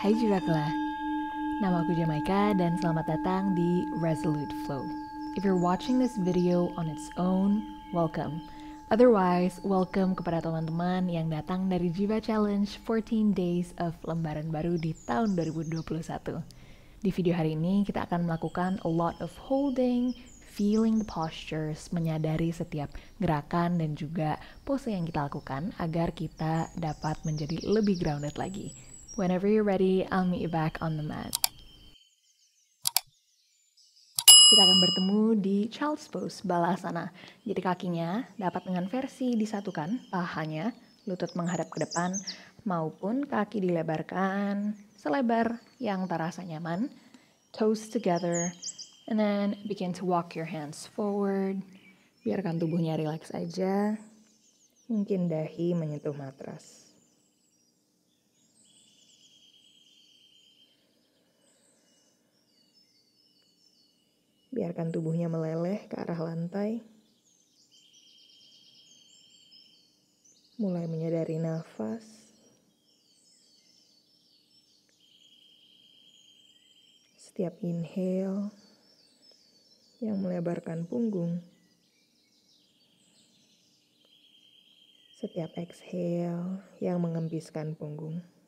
Hai Jivakla, nama aku Jamaica dan selamat datang di Resolute Flow. If you're watching this video on its own, welcome. Otherwise, welcome kepada teman-teman yang datang dari JIVVA Challenge 14 Days of Lembaran Baru di tahun 2021. Di video hari ini kita akan melakukan a lot of holding, feeling the postures, menyadari setiap gerakan dan juga pose yang kita lakukan agar kita dapat menjadi lebih grounded lagi. Whenever you're ready, I'll meet you back on the mat. Kita akan bertemu di Child's Pose Balasana. Jadi kakinya dapat dengan versi disatukan, pahanya, lutut menghadap ke depan, maupun kaki dilebarkan selebar yang terasa nyaman. Toes together. And then begin to walk your hands forward. Biarkan tubuhnya relax aja. Mungkin dahi menyentuh matras. Biarkan tubuhnya meleleh ke arah lantai. Mulai menyadari nafas. Setiap inhale yang melebarkan punggung. Setiap exhale yang mengempiskan punggung.